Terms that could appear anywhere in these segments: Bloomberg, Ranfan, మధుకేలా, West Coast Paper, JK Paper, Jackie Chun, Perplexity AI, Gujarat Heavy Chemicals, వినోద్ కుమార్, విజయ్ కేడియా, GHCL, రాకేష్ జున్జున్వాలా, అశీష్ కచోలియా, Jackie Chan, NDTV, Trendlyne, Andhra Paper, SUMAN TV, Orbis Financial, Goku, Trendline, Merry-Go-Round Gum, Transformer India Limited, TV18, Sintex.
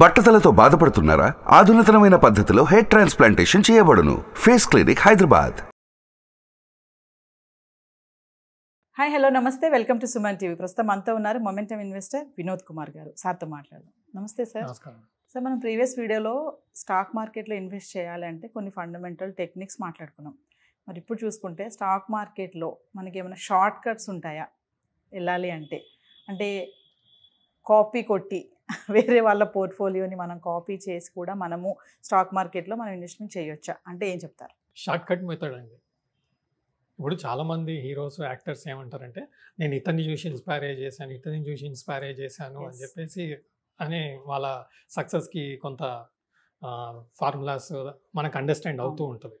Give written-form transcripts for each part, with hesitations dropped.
బట్టతలతో బాధపడుతున్నారా? ఆధునితమైన పద్ధతిలో హెయిర్ ట్రాన్స్ప్లాంటేషన్ చేయబడును. Face clinic Hyderabad. Hi, hello, నమస్తే, వెల్కమ్ టు సుమన్ టీవీ. ప్రస్తుతం మనతో ఉన్నారు మొమెంటం ఇన్వెస్టర్ వినోద్ కుమార్ గారు. సార్తో మాట్లాడదాం. నమస్తే సార్. సార్, మనం ప్రీవియస్ వీడియోలో స్టాక్ మార్కెట్లో ఇన్వెస్ట్ చేయాలంటే కొన్ని ఫండమెంటల్ టెక్నిక్స్ మాట్లాడుకున్నాం. మరి ఇప్పుడు చూసుకుంటే స్టాక్ మార్కెట్లో మనకి ఏమైనా షార్ట్ కట్స్ ఉంటాయా వెళ్ళాలి అంటే? అంటే కాపీ కొట్టి వేరే వాళ్ళ పోర్ట్ఫోలియోని మనం కాపీ చేసి కూడా మనము స్టాక్ మార్కెట్లో మనం ఇన్వెస్ట్మెంట్ చేయొచ్చా అంటే ఏం చెప్తారు? షార్ట్ కట్ మెథడ్ అండి. ఇప్పుడు చాలామంది హీరోస్, యాక్టర్స్ ఏమంటారంటే నేను ఇతన్ని చూసి ఇన్స్పైర్ అయ్యి చేశాను, ఇతన్ని చూసి ఇన్స్పైర్ అయ్యి చేశాను అని చెప్పేసి అనే వాళ్ళ సక్సెస్కి కొంత ఫార్ములాస్ మనకు అండర్స్టాండ్ అవుతూ ఉంటుంది.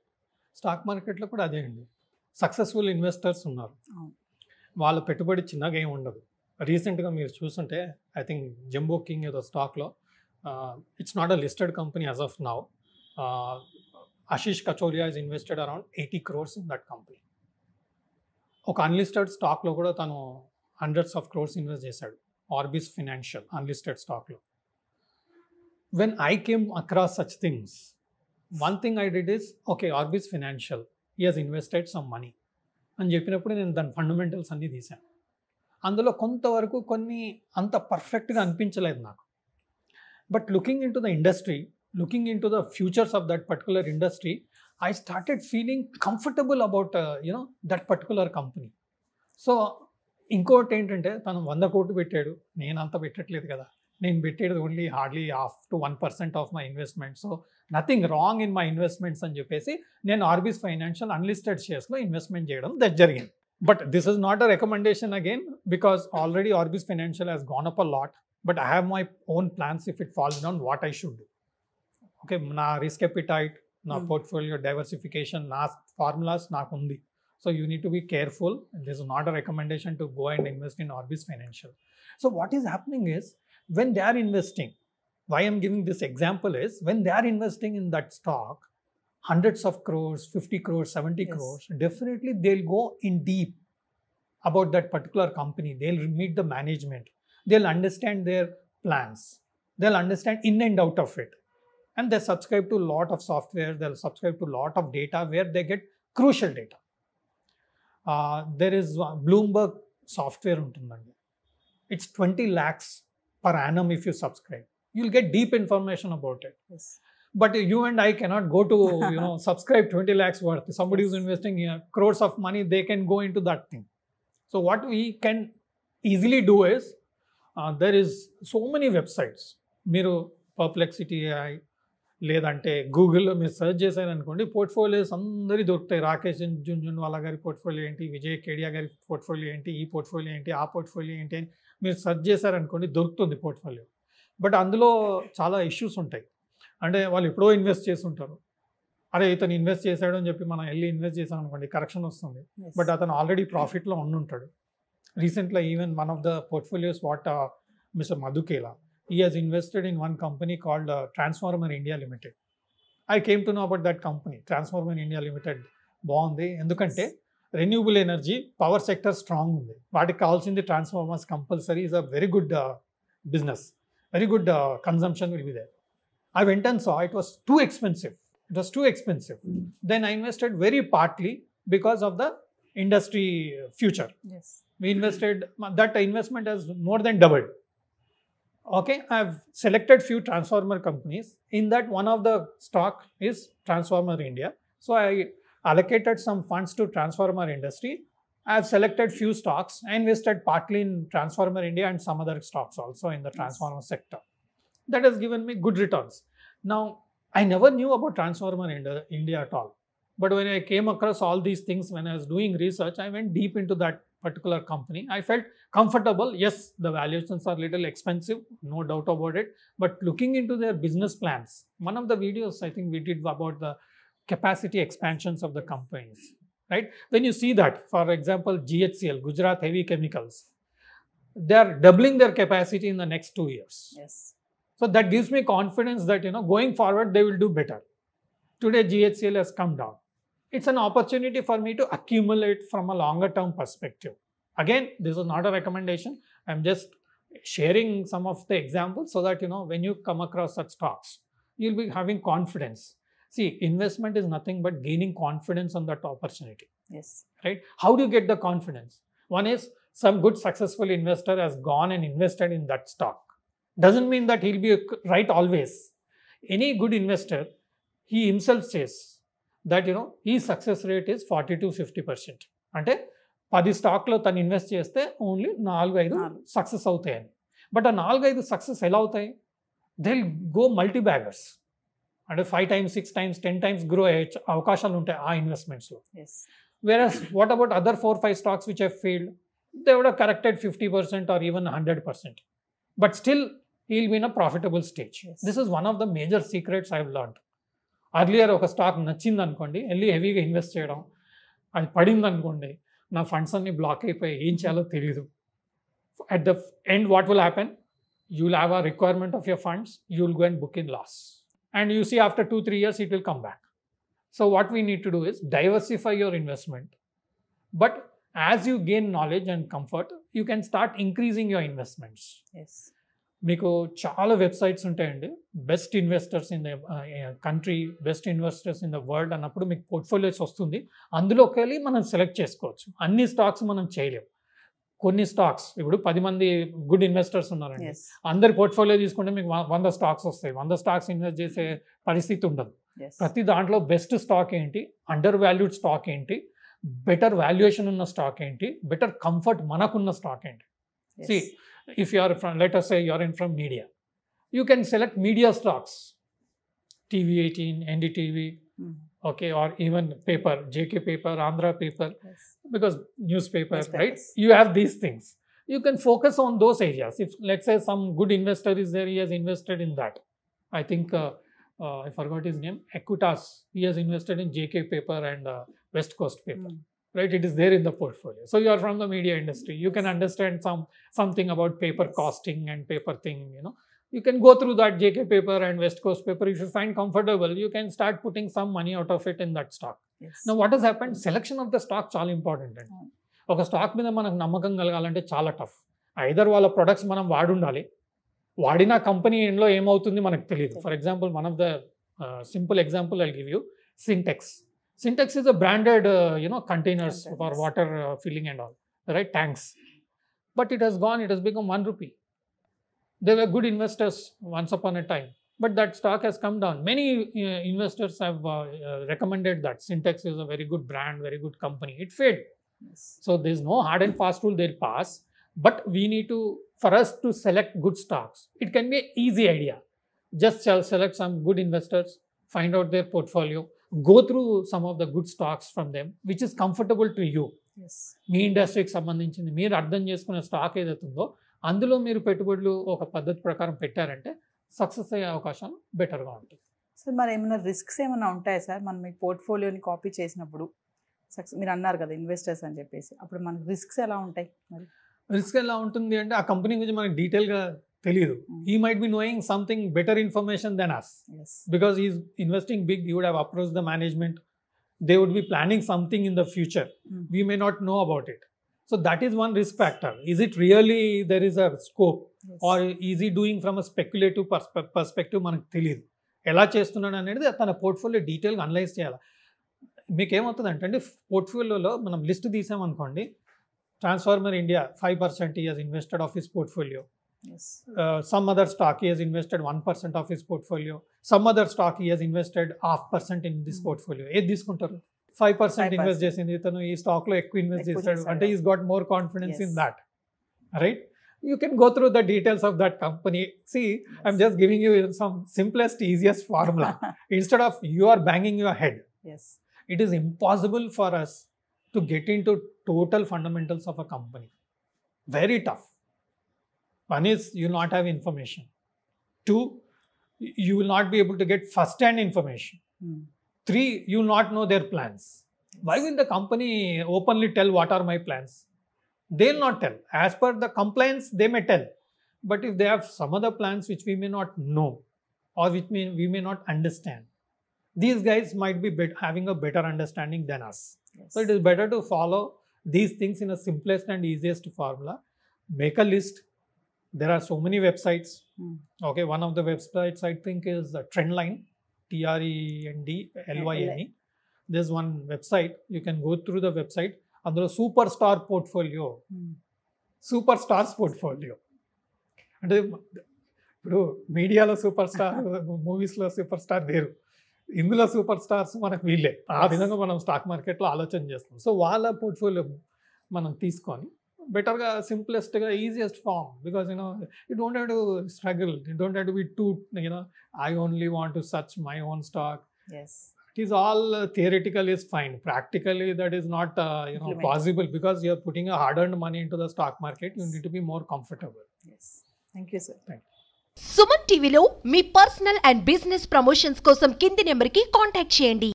స్టాక్ మార్కెట్లో కూడా అదే అండి. సక్సెస్ఫుల్ ఇన్వెస్టర్స్ ఉన్నారు, వాళ్ళ పెట్టుబడి చిన్నగా ఏమి ఉండదు. రీసెంట్గా మీరు చూస్తుంటే ఐ థింక్ జంబో కింగ్ ఏదో స్టాక్లో, it's not a listed company as of now, అశీష్ కచోలియా is invested around 80 crores in that company. ఒక అన్లిస్టెడ్ స్టాక్లో కూడా తను హండ్రెడ్స్ ఆఫ్ క్రోర్స్ ఇన్వెస్ట్ చేశాడు, ఆర్బిస్ ఫైనాన్షియల్ అన్లిస్టెడ్ స్టాక్లో. When I came across such things, one thing I did is, okay, Orbis Financial, he has invested some money. అని చెప్పినప్పుడు నేను దాని ఫండమెంటల్స్ అన్నీ తీశాను. అందులో కొంతవరకు కొన్ని అంత పర్ఫెక్ట్గా అనిపించలేదు నాకు. But looking into the industry, looking into the futures of that particular industry, I started feeling comfortable about, that particular company. So, ఇంకోటి ఏంటంటే తను 100 crore పెట్టాడు, నేను అంత పెట్టట్లేదు కదా. నేను పెట్టేది only hardly half to 1% of my investment, so nothing wrong in my investments అని చెప్పేసి నేను ఆర్బిస్ ఫైనాన్షియల్ అన్లిస్టెడ్ షేర్స్లో ఇన్వెస్ట్మెంట్ చేయడం జరిగింది. But this is not a recommendation again, because already Orbis financial has gone up a lot. But I have my own plans if it falls down what I should do. Okay, నా risk appetite, నా portfolio diversification, నా formulas నాకు ఉంది. So you need to be careful. This is not a recommendation to go and invest in Orbis Financial. So what is happening is, when they are investing, why I am giving this example is, when they are investing in that stock, hundreds of crores, 50 crores, 70 crores, definitely they'll go in deep about that particular company. They'll meet the management. They'll understand their plans. They'll understand in and out of it. And they subscribe to a lot of software. They'll subscribe to a lot of data where they get crucial data. There is Bloomberg software untundandi. It's 20 lakhs per annum if you subscribe. You'll get deep information about it. Yes. But you and I cannot go to, subscribe 20 lakhs worth. Somebody who's investing crores of money, they can go into that thing. So what we can easily do is, there is so many websites. Miru, Perplexity AI, లేదంటే గూగుల్లో మీరు search చేశారు అనుకోండి, portfolios అందరి దొరుకుతాయి. రాకేష్ జున్జున్వాలా గారి portfolio ఏంటి, విజయ్ కేడియా గారి పోర్ట్ఫోలియో ఏంటి, ఈ పోర్ట్ఫోలియో ఏంటి, ఆ పోర్ట్ఫోలియో ఏంటి అని మీరు సెర్చ్ చేశారనుకోండి దొరుకుతుంది పోర్ట్ఫోలియో. బట్ అందులో చాలా ఇష్యూస్ ఉంటాయి. అంటే వాళ్ళు ఎప్పుడో ఇన్వెస్ట్ చేసి ఉంటారు. అరే ఇతను ఇన్వెస్ట్ చేశాడు అని చెప్పి మనం వెళ్ళి ఇన్వెస్ట్ చేశాం అనుకోండి, కరెక్షన్ వస్తుంది. బట్ అతను ఆల్రెడీ ప్రాఫిట్లో ఉండుంటాడు. రీసెంట్లో even one of the portfolios what mister మధుకేలా, he has invested in one company called Transformer India Limited. I came to know about that company, Transformer India Limited. బాగుంది, ఎందుకంటే renewable energy power sector strong ఉంది. వాటికి కావాల్సింది transformers compulsory. Is a very good business, very good consumption will be there. I went and saw, it was too expensive. It was too expensive. Then I invested very partly because of the industry future. Yes. We invested, that investment has more than doubled. Okay, I have selected few transformer companies. In that, one of the stock is Transformer India. So I allocated some funds to transformer industry. I have selected few stocks. I invested partly in Transformer India and some other stocks also in the transformer sector. That has given me good returns. Now, I never knew about Transformer India at all. But when I came across all these things, when I was doing research, I went deep into that particular company. I felt comfortable. Yes, the valuations are little expensive, no doubt about it. But looking into their business plans, one of the videos I think we did about the capacity expansions of the companies, right? When you see that, for example, GHCL, Gujarat Heavy Chemicals, they are doubling their capacity in the next 2 years. Yes. So that gives me confidence that, going forward, they will do better. Today, GHCL has come down. It's an opportunity for me to accumulate from a longer term perspective. Again, this is not a recommendation. I'm just sharing some of the examples so that, you know, when you come across such stocks, you'll be having confidence. See, investment is nothing but gaining confidence on that opportunity. Yes. Right? How do you get the confidence? One is some good successful investor has gone and invested in that stock. Doesn't mean that he'll be right always. Any good investor, he himself says that, you know, his success rate is 40 to 50%. Ante 10 stock lo tan invest chesthe only 4-5 success avutayani. But a 4-5 success ela avutayi? They'll go multi-baggers. And 5 times, 6 times, 10 times grow avakashalu untayi aa investments lo. Yes. Whereas what about other 4-5 stocks which have failed? They would have corrected 50% or even 100%. But still, he'll be in a profitable stage. Yes. This is one of the major secrets I've learned. Earlier, oka stock nachindi ankonde, elli heavy ga invest cheyadam, adi padindi ankonde, na funds anni block ayipoyi em cheyalo teliyadu. At the end, what will happen? You'll have a requirement of your funds, you'll go and book in loss. And you see after 2-3 years, it will come back. So what we need to do is diversify your investment. But as you gain knowledge and comfort, you can start increasing your investments. Yes. Meeku chala websites untayandi, best investors in the country, best investors in the world, and appudu meeku portfolios vastundi. Andulo okali manam select chesukochu. Anni stocks manam cheyalem. Konni stocks, ippudu 10 mandi good investors unnarandi. Yes. Andari portfolio teeskunte meeku 100 stocks vastayi. 100 stocks invest chese paristhiti undadu. Yes. Prati daantlo best stock enti, undervalued stock enti, better valuation unna stock enti, better comfort manakunna stock enti. Yes. See, if you are from, let us say you are in from media, you can select media stocks, TV18, NDTV, okay, or even paper, JK Paper, Andhra Paper, yes, because newspaper, yes, right? You have these things. You can focus on those areas. If let's say some good investor is there, he has invested in that. I think I forgot his name, Equitas. He has invested in JK Paper and West Coast Paper, right? It is there in the portfolio. So you are from the media industry. You can understand something about paper costing and paper thing, you know. You can go through that JK Paper and West Coast Paper. If you find comfortable, you can start putting some money out of it in that stock. Yes. Now what has happened? Selection of the stock is very important. Okay, stock meeda manaku namakam kalagalante chala tough. Either wala products manam vaadundali, vaadina company endlo em avutundi manaku teliyadu. For example, one of the simple example I'll give you, Sintex. Sintex is a branded, you know, containers for water filling and all, right, tanks. But it has gone, it has become 1 rupee. They were good investors once upon a time, but that stock has come down. Many investors have recommended that. Sintex is a very good brand, very good company. It failed. Yes. So there is no hard and fast rule they'll pass, but we need to, for us to select good stocks, it can be an easy idea. Just select some good investors, find out their portfolio, go through some of the good stocks from them, which is comfortable to you. Yes. Me industry sambandhinchindi, meer ardham cheskune stock edathundo, andulo meer pettubadlu oka paddhati prakaram pettarante success ayye avakasham better ga untundi. Sir, mari emana risks emana untayi sir? Manam ee portfolio ni copy chesinappudu success meer annaru kada investors ani cheppesi, appudu manaku risks ela untayi? Mari risk ela untundi ante aa company gurinchi manaku detail ga teliyadu. He might be knowing something better information than us. Yes. Because he's investing big, he would have approached the management. They would be planning something in the future. We may not know about it. So that is one risk factor. Is it really there is a scope? Yes. Or is he doing from a speculative perspective? Manaku teliyadu ela chestunnadu anedi tana portfolio detail ga analyze cheyala. Meek em avutadi antante portfolio lo manam list teesam anukondi, Transformer India 5% he has invested of his portfolio. Yes. Some other stock he has invested 1% of his portfolio. Some other stock he has invested 0.5% in this portfolio. Ed diskuntaru 5% invest chesindi tanu ee stock lo ekku invest chestadu ante he's got more confidence. Yes. In that, right? You can go through the details of that company. See, yes, I'm just giving you some simplest, easiest formula instead of you are banging your head. Yes. It is impossible for us to get into total fundamentals of a company. Very tough. One is you will not have information. 2, you will not be able to get first-hand information. 3, you will not know their plans. Why will the company openly tell what are my plans? They will not tell. As per the compliance, they may tell. But if they have some other plans which we may not know or which we may not understand, these guys might be having a better understanding than us. Yes. So it is better to follow these things in a simplest and easiest formula. Make a list. There are so many websites. Okay, one of the websites I think is Trendline, TRENDLYNE. There's one website. You can go through the website. And there is superstar portfolio. Superstars portfolio. And media lo superstar, movies lo superstar there. Indula superstars manaku ville. Aa vidhanga manam stock market lo aalochan chestam. So vaala portfolio manam teeskoni better ga simplest ga easiest form, because you know you don't have to struggle. You don't have to be too, you know, I only want to search my own stock. Yes. It is all theoretical is fine. Practically that is not you know, possible, because you are putting a hard earned money into the stock market. You need to be more comfortable. Yes. Thank you, sir. Thank you. SUMAN TV lo, మీ personal and business promotions కోసం కింది నెంబర్కి contact చేయండి.